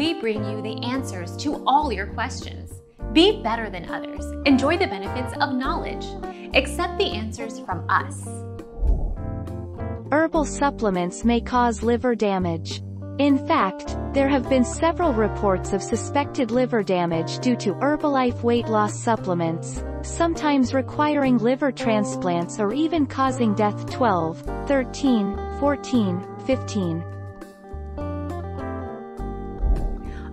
we bring you the answers to all your questions. Be better than others. Enjoy the benefits of knowledge. Accept the answers from us. Herbal supplements may cause liver damage. In fact, there have been several reports of suspected liver damage due to Herbalife weight loss supplements, sometimes requiring liver transplants or even causing death. 12, 13, 14, 15.